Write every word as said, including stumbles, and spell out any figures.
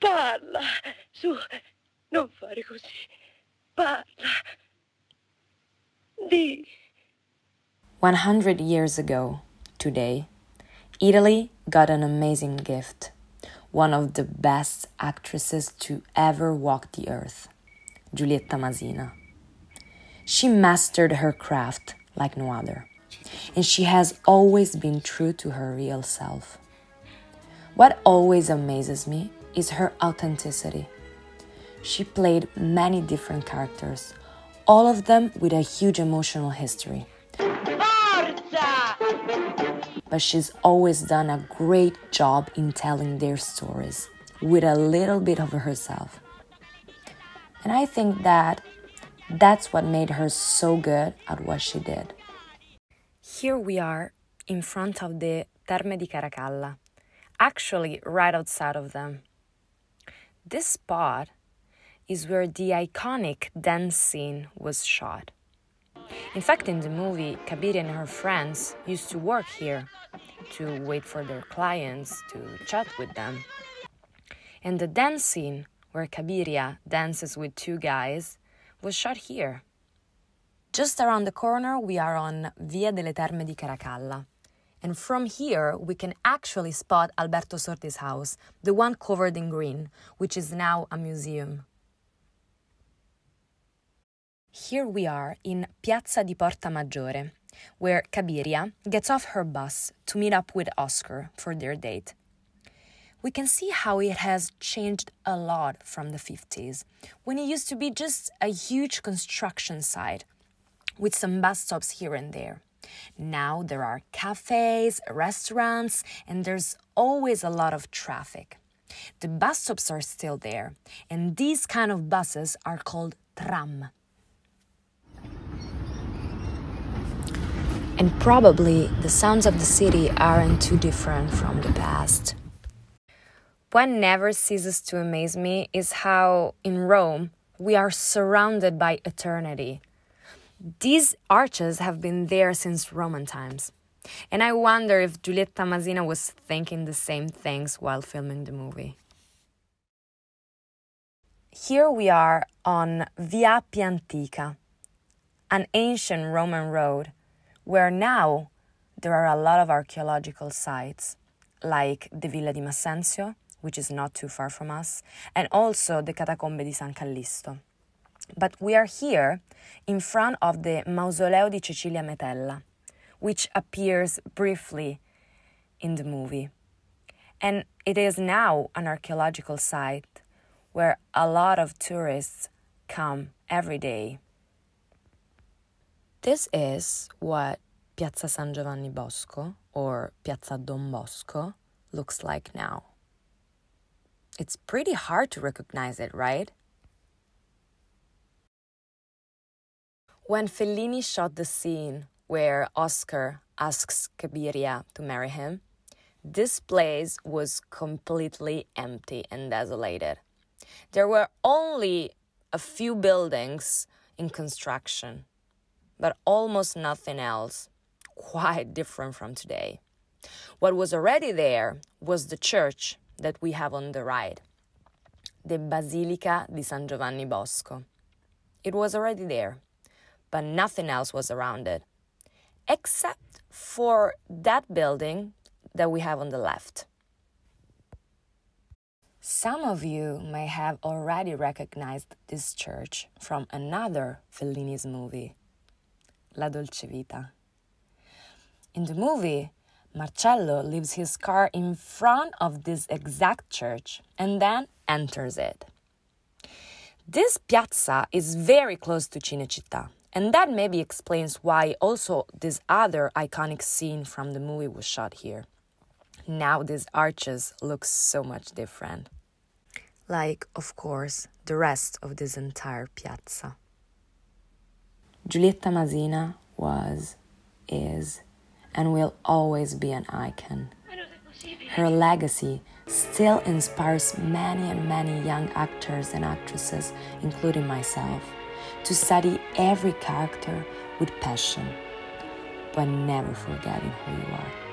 Parla, su, non fare così. Parla. Di. one hundred years ago, today, Italy got an amazing gift. One of the best actresses to ever walk the earth, Giulietta Masina. She mastered her craft like no other, and she has always been true to her real self. What always amazes me is her authenticity. She played many different characters, all of them with a huge emotional history. But she's always done a great job in telling their stories with a little bit of herself. And I think that that's what made her so good at what she did. Here we are in front of the Terme di Caracalla, actually right outside of them. This spot is where the iconic dance scene was shot. In fact, in the movie, Kabiri and her friends used to work here, to wait for their clients, to chat with them. And the dance scene, where Kabiria dances with two guys, was shot here. Just around the corner, we are on Via delle Terme di Caracalla. And from here, we can actually spot Alberto Sordi's house, the one covered in green, which is now a museum. Here we are in Piazza di Porta Maggiore, where Kabiria gets off her bus to meet up with Oscar for their date. We can see how it has changed a lot from the fifties, when it used to be just a huge construction site, with some bus stops here and there. Now there are cafes, restaurants, and there's always a lot of traffic. The bus stops are still there, and these kind of buses are called tram. And probably the sounds of the city aren't too different from the past. What never ceases to amaze me is how, in Rome, we are surrounded by eternity. These arches have been there since Roman times. And I wonder if Giulietta Masina was thinking the same things while filming the movie. Here we are on Via Appia Antica, an ancient Roman road, where now there are a lot of archaeological sites, like the Villa di Massenzio, which is not too far from us, and also the Catacombe di San Callisto. But we are here in front of the Mausoleo di Cecilia Metella, which appears briefly in the movie. And it is now an archaeological site where a lot of tourists come every day. This is what Piazza San Giovanni Bosco, or Piazza Don Bosco, looks like now. It's pretty hard to recognize it, right? When Fellini shot the scene where Oscar asks Kabiria to marry him, this place was completely empty and desolated. There were only a few buildings in construction, but almost nothing else, quite different from today. What was already there was the church that we have on the right, the Basilica di San Giovanni Bosco. It was already there, but nothing else was around it, except for that building that we have on the left. Some of you may have already recognized this church from another Fellini's movie, La Dolce Vita. In the movie, Marcello leaves his car in front of this exact church and then enters it. This piazza is very close to Cinecittà, and that maybe explains why also this other iconic scene from the movie was shot here. Now these arches look so much different. Like, of course, the rest of this entire piazza. Giulietta Masina was, is, and will always be an icon. Her legacy still inspires many and many young actors and actresses, including myself, to study every character with passion, but never forgetting who you are.